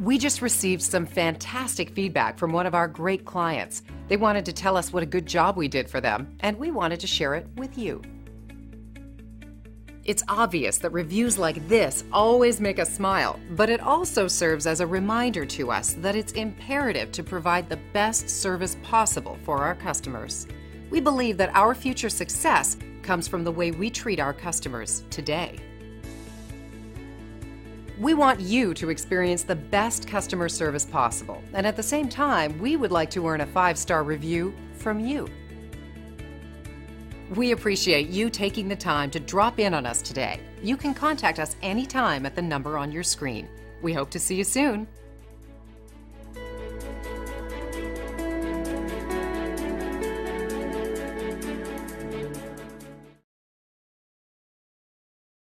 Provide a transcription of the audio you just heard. We just received some fantastic feedback from one of our great clients. They wanted to tell us what a good job we did for them, and we wanted to share it with you. It's obvious that reviews like this always make us smile, but it also serves as a reminder to us that it's imperative to provide the best service possible for our customers. We believe that our future success comes from the way we treat our customers today. We want you to experience the best customer service possible, and at the same time, we would like to earn a 5-star review from you. We appreciate you taking the time to drop in on us today. You can contact us anytime at the number on your screen. We hope to see you soon.